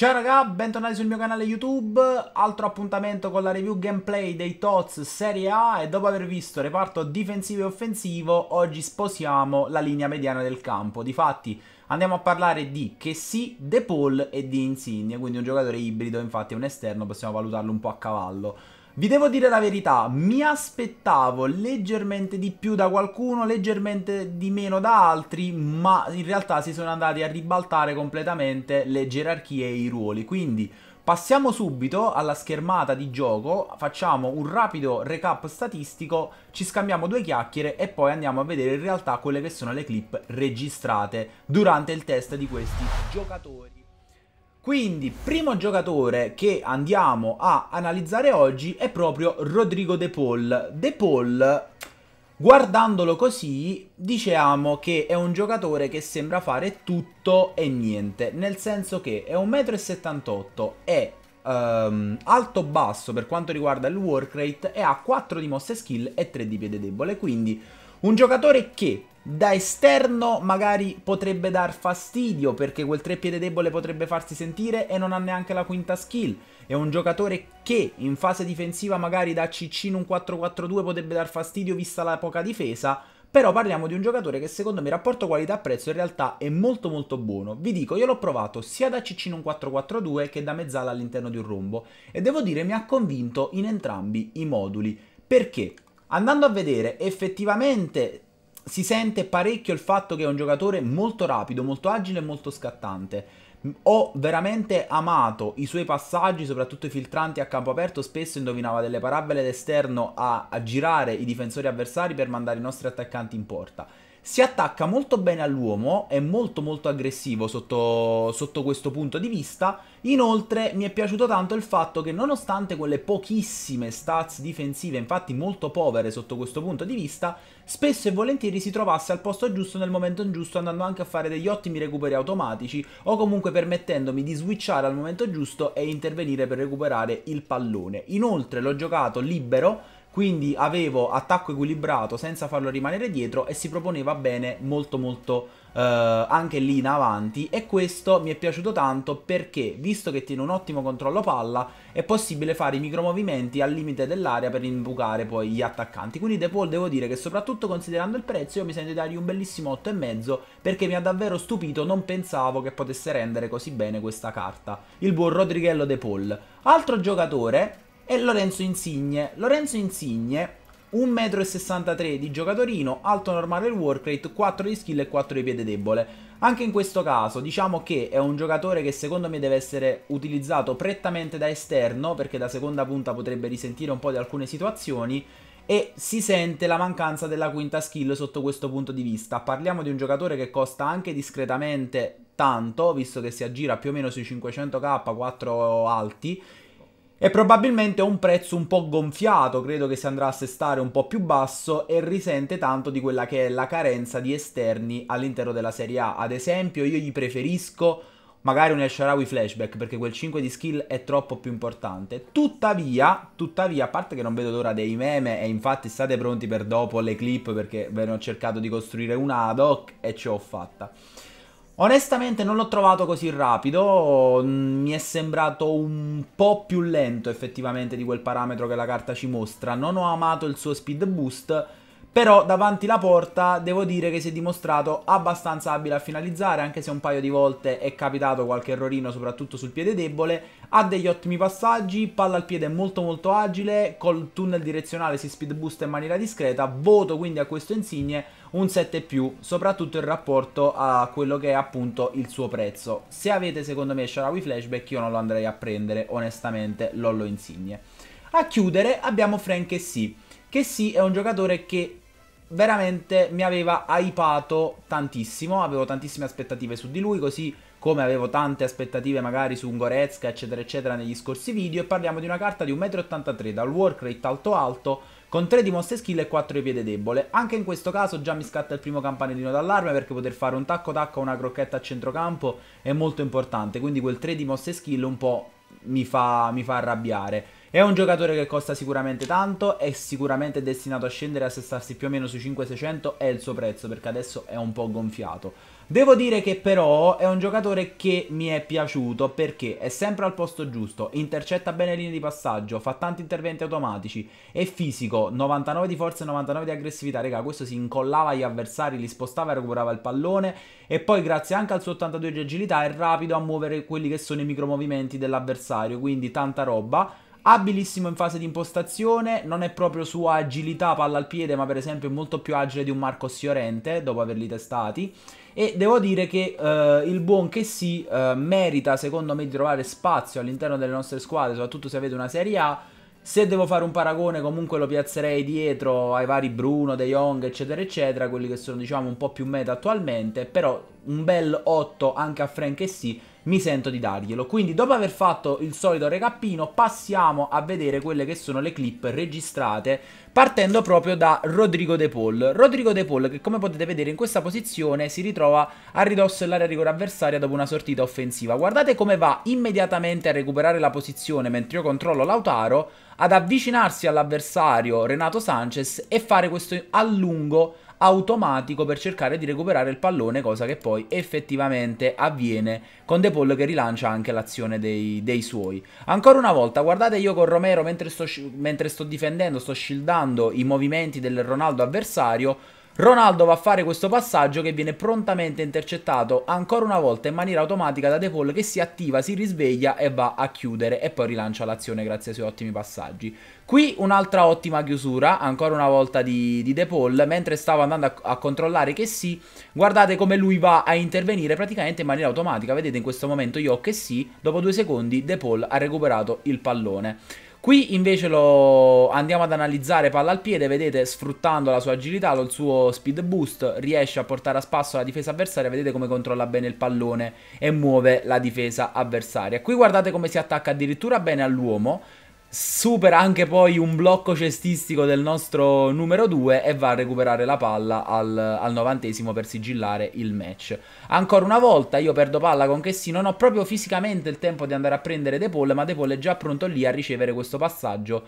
Ciao raga, bentornati sul mio canale YouTube, altro appuntamento con la review gameplay dei TOTS Serie A e dopo aver visto reparto difensivo e offensivo, oggi sposiamo la linea mediana del campo. Difatti andiamo a parlare di Kessie, De Paul e di Insigne, quindi un giocatore ibrido, infatti è un esterno, possiamo valutarlo un po' a cavallo. Vi devo dire la verità, mi aspettavo leggermente di più da qualcuno, leggermente di meno da altri, ma in realtà si sono andati a ribaltare completamente le gerarchie e i ruoli. Quindi passiamo subito alla schermata di gioco, facciamo un rapido recap statistico, ci scambiamo due chiacchiere e poi andiamo a vedere in realtà quelle che sono le clip registrate durante il test di questi giocatori. Quindi, primo giocatore che andiamo a analizzare oggi è proprio Rodrigo De Paul. De Paul, guardandolo così, diciamo che è un giocatore che sembra fare tutto e niente, nel senso che è 1,78 m, è alto-basso per quanto riguarda il work rate e ha 4 di mosse skill e 3 di piede debole, quindi un giocatore che da esterno magari potrebbe dar fastidio perché quel 3 piede debole potrebbe farsi sentire e non ha neanche la quinta skill. È un giocatore che in fase difensiva magari da CC in un 4-4-2 potrebbe dar fastidio vista la poca difesa, però parliamo di un giocatore che secondo me il rapporto qualità-prezzo in realtà è molto buono. Vi dico, io l'ho provato sia da CC in un 4-4-2 che da mezzala all'interno di un rombo e devo dire mi ha convinto in entrambi i moduli, perché andando a vedere effettivamente si sente parecchio il fatto che è un giocatore molto rapido, molto agile e molto scattante. Ho veramente amato i suoi passaggi, soprattutto i filtranti a campo aperto. Spesso indovinava delle parabole d'esterno a girare i difensori avversari per mandare i nostri attaccanti in porta. Si attacca molto bene all'uomo, è molto aggressivo sotto questo punto di vista. Inoltre mi è piaciuto tanto il fatto che nonostante quelle pochissime stats difensive, infatti molto povere sotto questo punto di vista, spesso e volentieri si trovasse al posto giusto nel momento giusto, andando anche a fare degli ottimi recuperi automatici o comunque permettendomi di switchare al momento giusto e intervenire per recuperare il pallone. Inoltre l'ho giocato libero, quindi avevo attacco equilibrato senza farlo rimanere dietro e si proponeva bene molto anche lì in avanti, e questo mi è piaciuto tanto perché, visto che tiene un ottimo controllo palla, è possibile fare i micromovimenti al limite dell'area per imbucare poi gli attaccanti. Quindi De Paul devo dire che, soprattutto considerando il prezzo, io mi sento di dargli un bellissimo 8,5 perché mi ha davvero stupito, non pensavo che potesse rendere così bene questa carta, il buon Rodriguello De Paul. Altro giocatore è Lorenzo Insigne. Lorenzo Insigne, 1,63 m di giocatorino, alto normale il work rate, 4 di skill e 4 di piede debole. Anche in questo caso diciamo che è un giocatore che secondo me deve essere utilizzato prettamente da esterno, perché da seconda punta potrebbe risentire un po' di alcune situazioni e si sente la mancanza della quinta skill sotto questo punto di vista. Parliamo di un giocatore che costa anche discretamente tanto, visto che si aggira più o meno sui 500k, 4 alti, e probabilmente un prezzo un po' gonfiato, credo che si andrà a sestare un po' più basso e risente tanto di quella che è la carenza di esterni all'interno della Serie A. Ad esempio io gli preferisco magari un Shaarawy flashback, perché quel 5 di skill è troppo più importante. Tuttavia, a parte che non vedo l'ora dei meme, e infatti state pronti per dopo le clip perché ve ne ho cercato di costruire una ad hoc e ce l'ho fatta. Onestamente non l'ho trovato così rapido, mi è sembrato un po' più lento effettivamente di quel parametro che la carta ci mostra. Non ho amato il suo speed boost, però davanti la porta devo dire che si è dimostrato abbastanza abile a finalizzare, anche se un paio di volte è capitato qualche errorino soprattutto sul piede debole. Ha degli ottimi passaggi, palla al piede è molto agile, col tunnel direzionale si speed boosta in maniera discreta. Voto quindi a questo Insigne un 7+, soprattutto in rapporto a quello che è appunto il suo prezzo. Se avete secondo me Shaarawy flashback, io non lo andrei a prendere onestamente, Lollo Insigne. A chiudere abbiamo Frank Kessie. Kessie è un giocatore che veramente mi aveva hypato tantissimo, avevo tantissime aspettative su di lui, così come avevo tante aspettative magari su un Goretzka eccetera eccetera negli scorsi video. E parliamo di una carta di 1,83 m, dal work rate alto con 3 di mosse skill e 4 di piede debole. Anche in questo caso già mi scatta il primo campanellino d'allarme, perché poter fare un tacco o una crocchetta a centrocampo è molto importante, quindi quel 3 di mosse skill un po' mi fa arrabbiare. È un giocatore che costa sicuramente tanto, è sicuramente destinato a scendere e a sestarsi più o meno sui 5-600, è il suo prezzo perché adesso è un po' gonfiato. Devo dire che però è un giocatore che mi è piaciuto perché è sempre al posto giusto, intercetta bene le linee di passaggio, fa tanti interventi automatici, è fisico, 99 di forza e 99 di aggressività, raga, questo si incollava agli avversari, li spostava e recuperava il pallone, e poi grazie anche al suo 82 di agilità è rapido a muovere quelli che sono i micromovimenti dell'avversario, quindi tanta roba. Abilissimo in fase di impostazione, non è proprio sua agilità palla al piede, ma per esempio è molto più agile di un Marco Sciorente dopo averli testati. E devo dire che il buon Kessie merita secondo me di trovare spazio all'interno delle nostre squadre, soprattutto se avete una Serie A. Se devo fare un paragone comunque lo piazzerei dietro ai vari Bruno, De Jong eccetera eccetera, quelli che sono diciamo un po' più meta attualmente, però un bel 8 anche a Frank Kessie mi sento di darglielo. Quindi dopo aver fatto il solito recappino passiamo a vedere quelle che sono le clip registrate partendo proprio da Rodrigo De Paul. Rodrigo De Paul che come potete vedere in questa posizione si ritrova a ridosso dell'area rigore avversaria dopo una sortita offensiva. Guardate come va immediatamente a recuperare la posizione mentre io controllo Lautaro, ad avvicinarsi all'avversario Renato Sanchez e fare questo allungo automatico per cercare di recuperare il pallone, cosa che poi effettivamente avviene con De Paul che rilancia anche l'azione dei suoi. Ancora una volta guardate io con Romero mentre sto difendendo, sto shieldando i movimenti del Ronaldo avversario, Ronaldo va a fare questo passaggio che viene prontamente intercettato ancora una volta in maniera automatica da De Paul che si attiva, si risveglia e va a chiudere e poi rilancia l'azione grazie ai suoi ottimi passaggi. Qui un'altra ottima chiusura, ancora una volta di De Paul, mentre stava andando a controllare Kessie, guardate come lui va a intervenire praticamente in maniera automatica, vedete in questo momento io ho Kessie, dopo 2 secondi De Paul ha recuperato il pallone. Qui invece lo andiamo ad analizzare palla al piede, vedete sfruttando la sua agilità, il suo speed boost, riesce a portare a spasso la difesa avversaria, vedete come controlla bene il pallone e muove la difesa avversaria. Qui guardate come si attacca addirittura bene all'uomo, supera anche poi un blocco cestistico del nostro numero 2 e va a recuperare la palla al 90° per sigillare il match. Ancora una volta io perdo palla con Kessie, non ho proprio fisicamente il tempo di andare a prendere De Paul, ma De Paul è già pronto lì a ricevere questo passaggio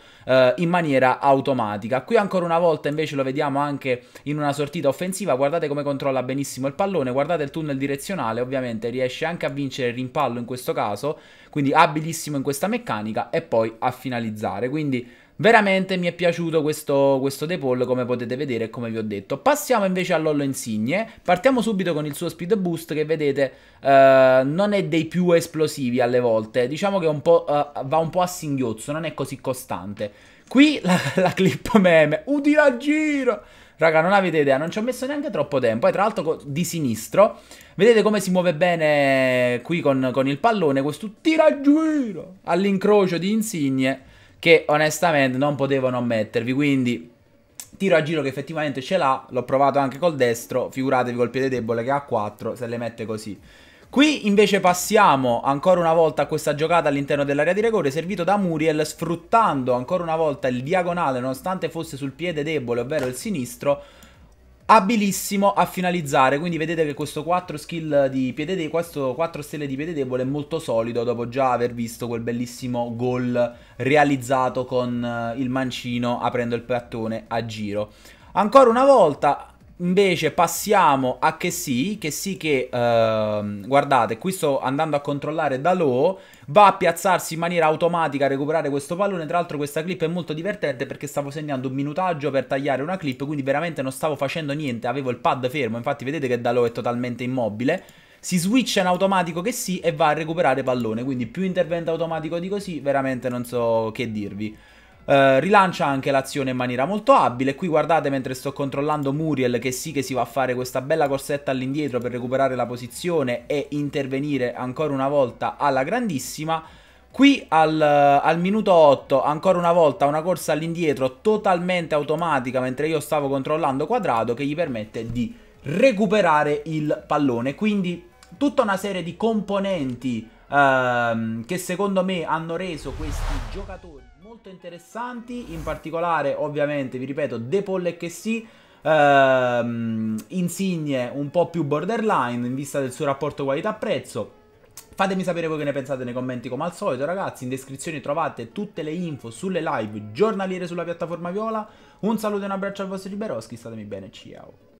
in maniera automatica. Qui ancora una volta invece lo vediamo anche in una sortita offensiva, guardate come controlla benissimo il pallone, guardate il tunnel direzionale, ovviamente riesce anche a vincere il rimpallo in questo caso, quindi abilissimo in questa meccanica e poi a finalizzare. Quindi veramente mi è piaciuto questo De Paul, come potete vedere e come vi ho detto. Passiamo invece a Lollo Insigne, partiamo subito con il suo speed boost che vedete non è dei più esplosivi alle volte, diciamo che va un po' a singhiozzo, non è così costante. Qui la clip meme, udila giro! Raga, non avete idea, non ci ho messo neanche troppo tempo. E tra l'altro di sinistro vedete come si muove bene qui con il pallone, questo tiragiro all'incrocio di Insigne che onestamente non potevo non mettervi. Quindi tiro a giro che effettivamente ce l'ha, l'ho provato anche col destro, figuratevi col piede debole che ha 4 se le mette così. Qui invece passiamo ancora una volta a questa giocata all'interno dell'area di rigore, servito da Muriel, sfruttando ancora una volta il diagonale nonostante fosse sul piede debole, ovvero il sinistro, abilissimo a finalizzare. Quindi vedete che questo 4 stelle di piede debole è molto solido dopo già aver visto quel bellissimo gol realizzato con il mancino aprendo il piattone a giro. Ancora una volta invece passiamo a Kessie che guardate, qui sto andando a controllare Dalò, va a piazzarsi in maniera automatica a recuperare questo pallone. Tra l'altro questa clip è molto divertente perché stavo segnando un minutaggio per tagliare una clip, quindi veramente non stavo facendo niente, avevo il pad fermo, infatti vedete che Dalò è totalmente immobile. Si switcha in automatico Kessie e va a recuperare pallone, quindi più intervento automatico di così veramente non so che dirvi. Rilancia anche l'azione in maniera molto abile. Qui guardate mentre sto controllando Muriel che si va a fare questa bella corsetta all'indietro per recuperare la posizione e intervenire ancora una volta alla grandissima. Qui al minuto 8 ancora una volta una corsa all'indietro totalmente automatica mentre io stavo controllando Quadrado che gli permette di recuperare il pallone. Quindi tutta una serie di componenti che secondo me hanno reso questi giocatori molto interessanti, in particolare ovviamente vi ripeto De Paul e Kessie, Insigne un po' più borderline in vista del suo rapporto qualità-prezzo. Fatemi sapere voi che ne pensate nei commenti come al solito ragazzi, in descrizione trovate tutte le info sulle live giornaliere sulla piattaforma Viola, un saluto e un abbraccio al vostro Liberoschi, statemi bene, ciao!